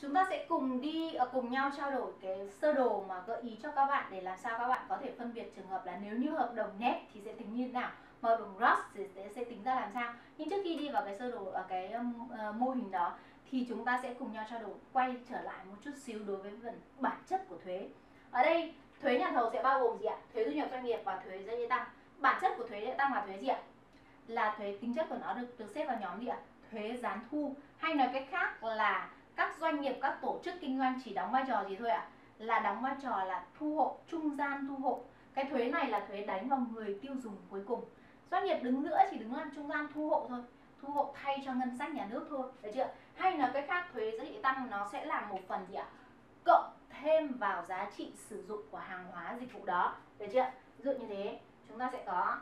Chúng ta sẽ cùng nhau trao đổi cái sơ đồ mà gợi ý cho các bạn để làm sao các bạn có thể phân biệt trường hợp là nếu như hợp đồng net thì sẽ tính như thế nào, mà hợp đồng gross thì sẽ tính ra làm sao. Nhưng trước khi đi vào cái sơ đồ ở cái mô hình đó thì chúng ta sẽ cùng nhau trao đổi quay trở lại một chút xíu đối với phần bản chất của thuế. Ở đây thuế nhà thầu sẽ bao gồm gì ạ? Thuế thu nhập doanh nghiệp và thuế giá trị tăng. Bản chất của thuế giá trị tăng là thuế gì ạ? Là thuế, tính chất của nó được xếp vào nhóm gì ạ? Thuế gián thu, hay nói cách khác là các doanh nghiệp, các tổ chức kinh doanh chỉ đóng vai trò gì thôi ạ? Là đóng vai trò là thu hộ, trung gian thu hộ. Cái thuế này là thuế đánh vào người tiêu dùng cuối cùng. Doanh nghiệp đứng nữa chỉ đứng làm trung gian thu hộ thôi, thu hộ thay cho ngân sách nhà nước thôi, được chưa? Hay nói cách khác, thuế giá trị tăng nó sẽ là một phần gì ạ? Cộng thêm vào giá trị sử dụng của hàng hóa dịch vụ đó, được chưa? Ví dụ như thế, chúng ta sẽ có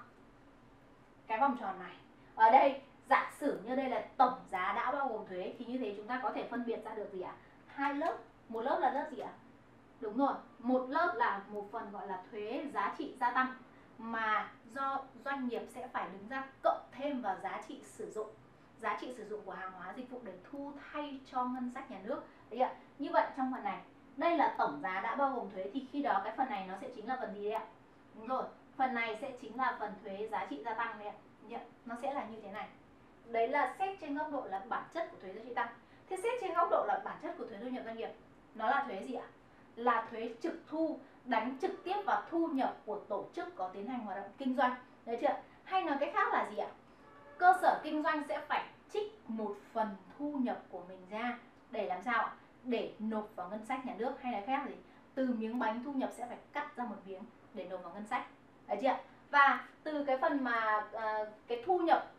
cái vòng tròn này. Ở đây giả sử như đây là tổng giá đã bao gồm thuế, thì như thế chúng ta có thể phân biệt ra được gì ạ? Hai lớp, một lớp là lớp gì ạ? Đúng rồi, một lớp là một phần gọi là thuế giá trị gia tăng mà do doanh nghiệp sẽ phải đứng ra cộng thêm vào giá trị sử dụng của hàng hóa dịch vụ để thu thay cho ngân sách nhà nước. Đấy ạ. Như vậy trong phần này, đây là tổng giá đã bao gồm thuế thì khi đó cái phần này nó sẽ chính là phần gì đấy ạ? Đúng rồi, phần này sẽ chính là phần thuế giá trị gia tăng đấy ạ. Nó sẽ là như thế này. Đấy là xét trên góc độ là bản chất của thuế giá trị tăng. Thế xét trên góc độ là bản chất của thuế thu nhập doanh nghiệp, nó là thuế gì ạ? Là thuế trực thu, đánh trực tiếp vào thu nhập của tổ chức có tiến hành hoạt động kinh doanh, đấy chưa? Hay nói cách khác là gì ạ? Cơ sở kinh doanh sẽ phải trích một phần thu nhập của mình ra để làm sao ạ? Để nộp vào ngân sách nhà nước, hay là khác gì? Từ miếng bánh thu nhập sẽ phải cắt ra một miếng để nộp vào ngân sách, đấy chưa? Và từ cái phần mà cái thu nhập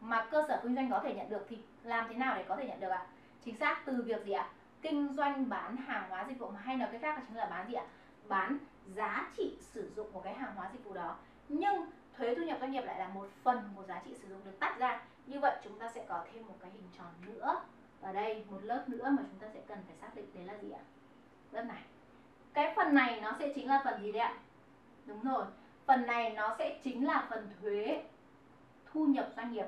mà cơ sở kinh doanh có thể nhận được thì làm thế nào để có thể nhận được ạ? Chính xác từ việc gì ạ? Kinh doanh bán hàng hóa dịch vụ, mà hay nói cái khác là chính là bán gì ạ? Bán giá trị sử dụng của cái hàng hóa dịch vụ đó. Nhưng thuế thu nhập doanh nghiệp lại là một phần của giá trị sử dụng được tách ra. Như vậy chúng ta sẽ có thêm một cái hình tròn nữa. Ở đây một lớp nữa mà chúng ta sẽ cần phải xác định đấy là gì ạ? Lớp này. Cái phần này nó sẽ chính là phần gì đấy ạ? Đúng rồi. Phần này nó sẽ chính là phần thuế thu nhập doanh nghiệp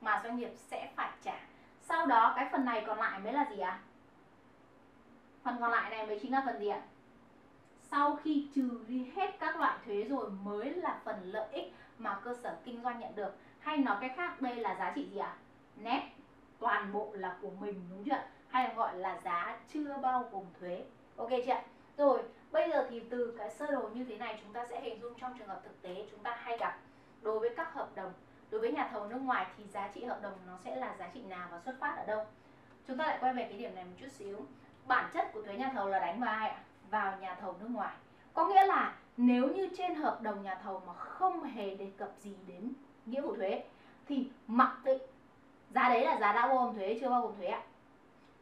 mà doanh nghiệp sẽ phải trả. Sau đó cái phần này còn lại mới là gì ạ? Phần còn lại này mới chính là phần gì ạ? Sau khi trừ đi hết các loại thuế rồi mới là phần lợi ích mà cơ sở kinh doanh nhận được. Hay nói cách khác, đây là giá trị gì ạ? Net, toàn bộ là của mình, đúng chưa? Hay gọi là giá chưa bao gồm thuế. Ok chị ạ? Rồi, bây giờ thì từ cái sơ đồ như thế này chúng ta sẽ hình dung trong trường hợp thực tế chúng ta hay gặp đối với các hợp đồng. Đối với nhà thầu nước ngoài thì giá trị hợp đồng nó sẽ là giá trị nào và xuất phát ở đâu? Chúng ta lại quay về cái điểm này một chút xíu. Bản chất của thuế nhà thầu là đánh vào ai ạ? Vào nhà thầu nước ngoài. Có nghĩa là nếu như trên hợp đồng nhà thầu mà không hề đề cập gì đến nghĩa vụ thuế thì mặc định giá đấy là giá đã bao gồm thuế, chưa bao gồm thuế ạ?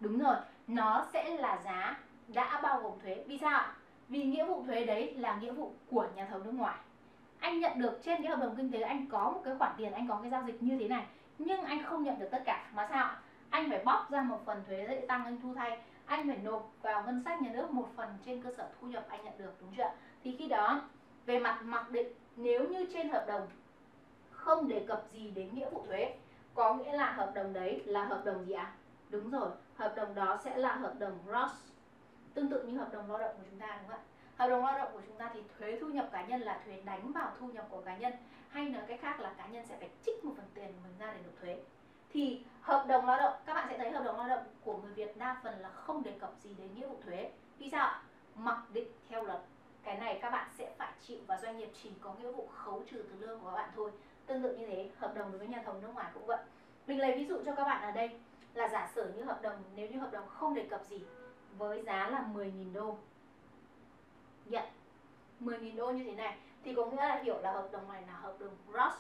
Đúng rồi, nó sẽ là giá đã bao gồm thuế. Vì sao ạ? Vì nghĩa vụ thuế đấy là nghĩa vụ của nhà thầu nước ngoài. Anh nhận được trên cái hợp đồng kinh tế, anh có một cái khoản tiền, anh có cái giao dịch như thế này, nhưng anh không nhận được tất cả. Mà sao ạ? Anh phải bóc ra một phần thuế giá trị tăng anh thu thay, anh phải nộp vào ngân sách nhà nước một phần trên cơ sở thu nhập anh nhận được, đúng chưa? Thì khi đó về mặt mặc định, nếu như trên hợp đồng không đề cập gì đến nghĩa vụ thuế, có nghĩa là hợp đồng đấy là hợp đồng gì ạ? Đúng rồi, hợp đồng đó sẽ là hợp đồng gross, tương tự như hợp đồng lao động của chúng ta, đúng không ạ? Hợp đồng lao động của chúng ta thì thuế thu nhập cá nhân là thuế đánh vào thu nhập của cá nhân, hay nói cách khác là cá nhân sẽ phải trích một phần tiền của mình ra để nộp thuế. Thì hợp đồng lao động, các bạn sẽ thấy hợp đồng lao động của người Việt đa phần là không đề cập gì đến nghĩa vụ thuế. Vì sao ạ? Mặc định theo luật. Cái này các bạn sẽ phải chịu và doanh nghiệp chỉ có nghĩa vụ khấu trừ từ lương của các bạn thôi. Tương tự như thế, hợp đồng đối với nhà thầu nước ngoài cũng vậy. Mình lấy ví dụ cho các bạn ở đây là giả sử như hợp đồng, nếu như hợp đồng không đề cập gì với giá là 10.000 đô. Nhận 10.000 đô như thế này thì có nghĩa là hiểu là hợp đồng này là hợp đồng gross.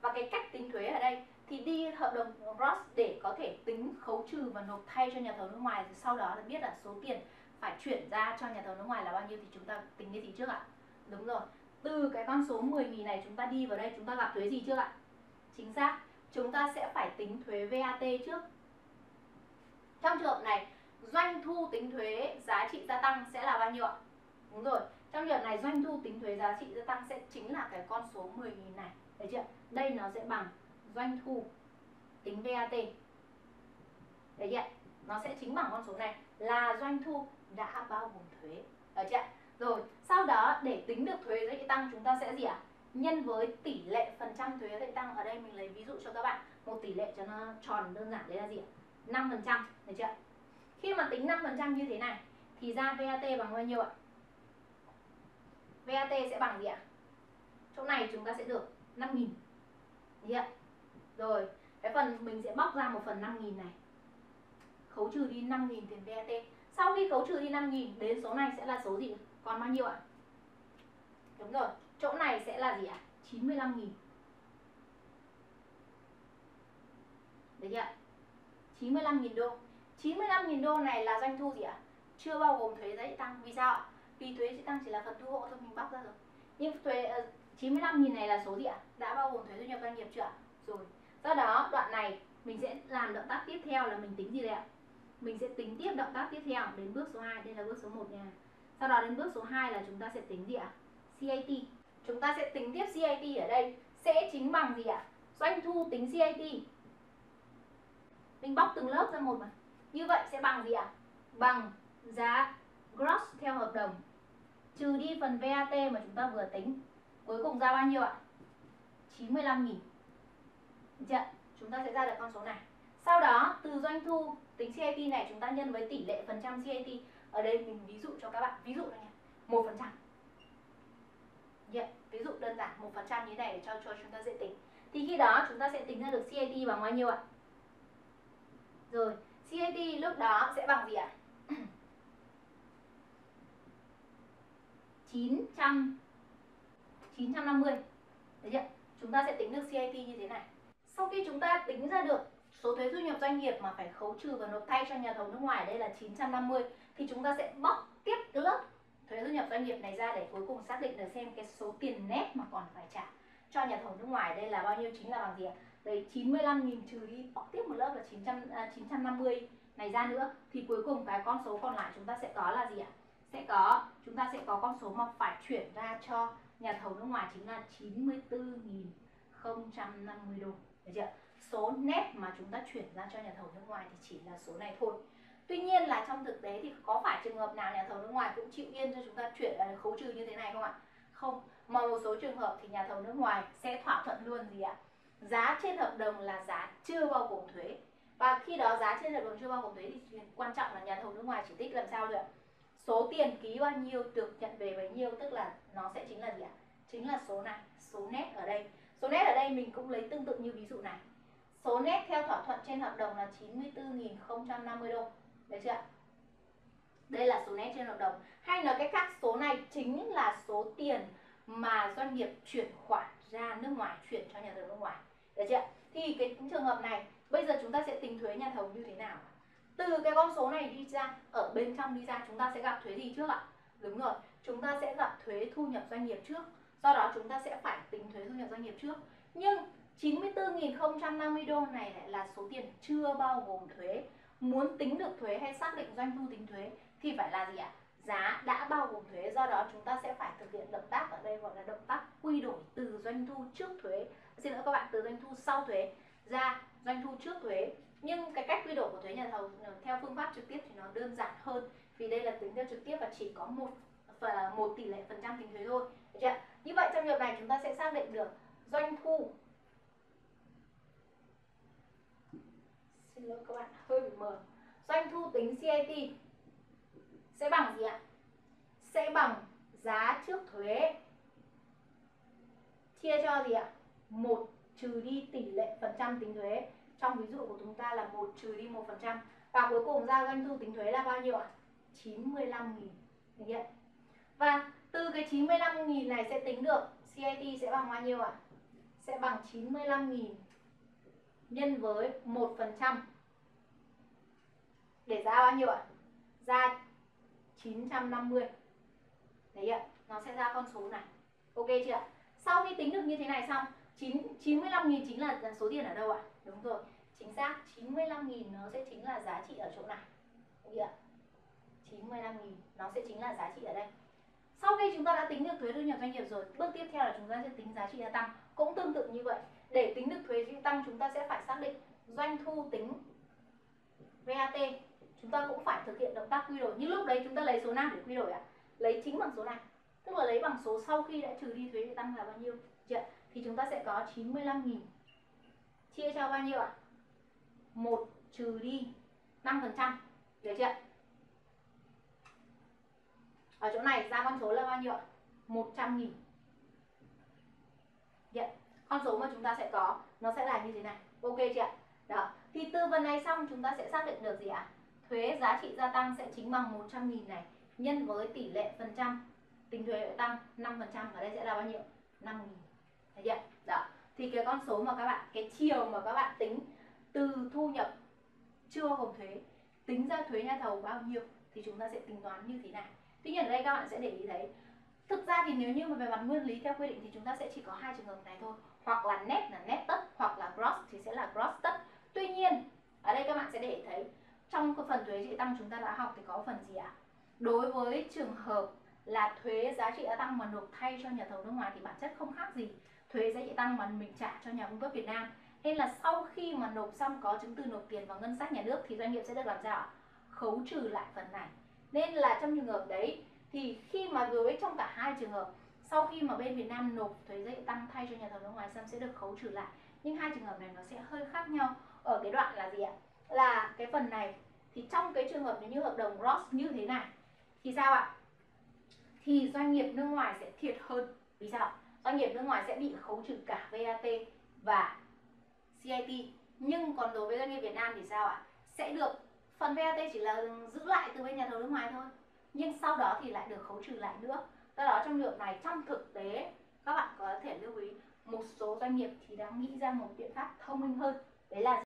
Và cái cách tính thuế ở đây thì đi hợp đồng gross để có thể tính khấu trừ và nộp thay cho nhà thầu nước ngoài, rồi sau đó là biết là số tiền phải chuyển ra cho nhà thầu nước ngoài là bao nhiêu thì chúng ta tính cái gì trước ạ? Đúng rồi, từ cái con số 10.000 này chúng ta đi vào đây, chúng ta gặp thuế gì trước ạ? Chính xác, chúng ta sẽ phải tính thuế VAT trước. Trong trường hợp này doanh thu tính thuế giá trị gia tăng sẽ là bao nhiêu ạ? Đúng rồi, trong trường hợp này doanh thu tính thuế giá trị gia tăng sẽ chính là cái con số 10.000 này, đấy chưa? Đây nó sẽ bằng doanh thu tính VAT. Đấy ạ. nó sẽ chính bằng con số này là doanh thu đã bao gồm thuế, được chưa? Rồi sau đó để tính được thuế giá trị tăng chúng ta sẽ gì ạ? Nhân với tỷ lệ phần trăm thuế giá trị tăng. Ở đây mình lấy ví dụ cho các bạn một tỷ lệ cho nó tròn đơn giản, đấy là gì ạ? 5%, được chưa? Khi mà tính 5% như thế này thì ra VAT bằng bao nhiêu ạ? VAT sẽ bằng gì ạ? Chỗ này chúng ta sẽ được 5.000, được chưa? Rồi cái phần mình sẽ bóc ra một phần 5.000 này, khấu trừ đi 5.000 tiền VAT. Sau khi khấu trừ đi 5.000 đến số này sẽ là số gì? Còn bao nhiêu ạ? Đúng rồi, chỗ này sẽ là gì ạ? 95.000, được chưa? 95.000 đô. 95.000 đô này là doanh thu gì ạ? Chưa bao gồm thuế giá trị tăng. Vì sao ạ? Vì thuế giá trị tăng chỉ là phần thu hộ thôi, mình bóc ra rồi. Nhưng thuế 95.000 này là số gì ạ? Đã bao gồm thuế thu nhập doanh nghiệp chưa ạ? Rồi. Do đó đoạn này mình sẽ làm động tác tiếp theo là mình tính gì đây ạ? Mình sẽ tính tiếp động tác tiếp theo đến bước số 2, đây là bước số 1 nha. Sau đó đến bước số 2 là chúng ta sẽ tính gì ạ? CAT. Chúng ta sẽ tính tiếp CAT ở đây sẽ chính bằng gì ạ? Doanh thu tính CAT. Mình bóc từng lớp ra một mà. Như vậy sẽ bằng gì ạ? Bằng giá gross theo hợp đồng trừ đi phần VAT mà chúng ta vừa tính. Cuối cùng ra bao nhiêu ạ? 95.000. Được chưa? Chúng ta sẽ ra được con số này. Sau đó từ doanh thu tính CAT này chúng ta nhân với tỷ lệ phần trăm CAT. Ở đây mình ví dụ cho các bạn, ví dụ này nha, 1%. Ví dụ đơn giản 1% như thế này để cho chúng ta dễ tính. Thì khi đó chúng ta sẽ tính ra được CAT bằng bao nhiêu ạ? Rồi, CAT lúc đó sẽ bằng gì ạ? 950. Đấy chưa? Chúng ta sẽ tính được CAT như thế này. Sau khi chúng ta tính ra được số thuế thu nhập doanh nghiệp mà phải khấu trừ và nộp thay cho nhà thầu nước ngoài, đây là 950, thì chúng ta sẽ bóc tiếp lớp thuế thu nhập doanh nghiệp này ra để cuối cùng xác định được xem cái số tiền net mà còn phải trả cho nhà thầu nước ngoài đây là bao nhiêu, chính là bằng gì ạ? Đấy, 95.000 trừ đi bóc tiếp một lớp là 950 này ra nữa thì cuối cùng cái con số còn lại chúng ta sẽ có là gì ạ? Chúng ta sẽ có con số mà phải chuyển ra cho nhà thầu nước ngoài chính là 94.050 đô, được chưa? Số net mà chúng ta chuyển ra cho nhà thầu nước ngoài thì chỉ là số này thôi. Tuy nhiên là trong thực tế thì có phải trường hợp nào nhà thầu nước ngoài cũng chịu yên cho chúng ta chuyển khấu trừ như thế này không ạ? Không, mà một số trường hợp thì nhà thầu nước ngoài sẽ thỏa thuận luôn gì ạ? Giá trên hợp đồng là giá chưa bao gồm thuế. Và khi đó giá trên hợp đồng chưa bao gồm thuế thì quan trọng là nhà thầu nước ngoài chỉ thích làm sao rồi ạ? Số tiền ký bao nhiêu được nhận về bấy nhiêu, tức là nó sẽ chính là gì ạ? Chính là số này, số net ở đây. Số net ở đây mình cũng lấy tương tự như ví dụ này. Số net theo thỏa thuận trên hợp đồng là 94.050 đô. Đấy chưa ạ? Đây là số net trên hợp đồng. Hay nói cách khác, số này chính là số tiền mà doanh nghiệp chuyển khoản ra nước ngoài, chuyển cho nhà thầu nước ngoài. Được chưa ạ? Thì cái trường hợp này, bây giờ chúng ta sẽ tính thuế nhà thầu như thế nào? Từ cái con số này đi ra, ở bên trong đi ra chúng ta sẽ gặp thuế gì trước ạ? Đúng rồi, chúng ta sẽ gặp thuế thu nhập doanh nghiệp trước. Do đó chúng ta sẽ phải tính thuế thu nhập doanh nghiệp trước. Nhưng 94.050 đô này lại là số tiền chưa bao gồm thuế. Muốn tính được thuế hay xác định doanh thu tính thuế thì phải là gì ạ? Giá đã bao gồm thuế. Do đó chúng ta sẽ phải thực hiện động tác ở đây gọi là động tác quy đổi từ doanh thu trước thuế, xin lỗi các bạn, từ doanh thu sau thuế ra doanh thu trước thuế. Nhưng cái cách quy đổi của thuế nhà thầu theo phương pháp trực tiếp thì nó đơn giản hơn, vì đây là tính theo trực tiếp và chỉ có một tỷ lệ phần trăm tính thuế thôi. Được chưa? Như vậy trong trường hợp này chúng ta sẽ xác định được doanh thu, xin lỗi các bạn hơi bị mờ, doanh thu tính CAT sẽ bằng gì ạ? Sẽ bằng giá trước thuế chia cho gì ạ? 1 trừ đi tỷ lệ phần trăm tính thuế. Trong ví dụ của chúng ta là 1 trừ đi 1%. Và cuối cùng ra doanh thu tính thuế là bao nhiêu ạ? 95.000. Và từ cái 95.000 này sẽ tính được CAT sẽ bằng bao nhiêu ạ? Sẽ bằng 95.000 nhân với 1% để ra bao nhiêu ạ? Ra 950. Đấy ạ, nó sẽ ra con số này. Ok chưa ạ? Sau khi tính được như thế này xong, 95.000 chính là số tiền ở đâu ạ? Đúng rồi, chính xác 95.000 nó sẽ chính là giá trị ở chỗ này. Đấy ạ, 95.000 nó sẽ chính là giá trị ở đây. Sau khi chúng ta đã tính được thuế thu nhập doanh nghiệp rồi, bước tiếp theo là chúng ta sẽ tính giá trị gia tăng. Cũng tương tự như vậy, để tính được thuế gia tăng chúng ta sẽ phải xác định doanh thu tính VAT chúng ta cũng phải thực hiện động tác quy đổi. Nhưng lúc đấy chúng ta lấy số nào để quy đổi ạ? Lấy chính bằng số này, tức là lấy bằng số sau khi đã trừ đi thuế để tăng là bao nhiêu, được chưa? Thì chúng ta sẽ có 95.000 chia cho bao nhiêu ạ? 1 trừ đi 5%, được chưa? Ở chỗ này ra con số là bao nhiêu ạ? 100.000. Con số mà chúng ta sẽ có nó sẽ là như thế này, ok chị ạ? Đó. Thì tư vấn này xong chúng ta sẽ xác định được gì ạ? Thuế giá trị gia tăng sẽ chính bằng 100.000 này nhân với tỷ lệ phần trăm tính thuế tăng 5%, ở đây sẽ là bao nhiêu? 5.000. Thấy chưa? Đó. Thì cái con số mà các bạn, cái chiều mà các bạn tính từ thu nhập chưa gồm thuế tính ra thuế nhà thầu bao nhiêu thì chúng ta sẽ tính toán như thế này. Tuy nhiên ở đây các bạn sẽ để ý thấy thực ra thì nếu như mà về mặt nguyên lý theo quy định thì chúng ta sẽ chỉ có hai trường hợp này thôi, hoặc là net tất, hoặc là gross thì sẽ là gross tất. Tuy nhiên ở đây các bạn sẽ để thấy trong cái phần thuế giá trị tăng chúng ta đã học thì có phần gì ạ? Đối với trường hợp là thuế giá trị gia tăng mà nộp thay cho nhà thầu nước ngoài thì bản chất không khác gì thuế giá trị tăng mà mình trả cho nhà cung cấp Việt Nam, nên là sau khi mà nộp xong có chứng từ nộp tiền vào ngân sách nhà nước thì doanh nghiệp sẽ được làm sao? Khấu trừ lại phần này. Nên là trong trường hợp đấy thì khi mà với trong cả hai trường hợp, sau khi mà bên Việt Nam nộp thuế giá trị tăng thay cho nhà thầu nước ngoài xong sẽ được khấu trừ lại. Nhưng hai trường hợp này nó sẽ hơi khác nhau ở cái đoạn là gì ạ? Là cái phần này thì trong cái trường hợp nếu như hợp đồng gross như thế này thì sao ạ? Thì doanh nghiệp nước ngoài sẽ thiệt hơn. Vì sao? Doanh nghiệp nước ngoài sẽ bị khấu trừ cả VAT và CIT. Nhưng còn đối với doanh nghiệp Việt Nam thì sao ạ? Sẽ được phần VAT chỉ là giữ lại từ bên nhà thầu nước ngoài thôi, nhưng sau đó thì lại được khấu trừ lại nữa. Do đó trong trường hợp này, trong thực tế các bạn có thể lưu ý một số doanh nghiệp thì đã nghĩ ra một biện pháp thông minh hơn, đấy là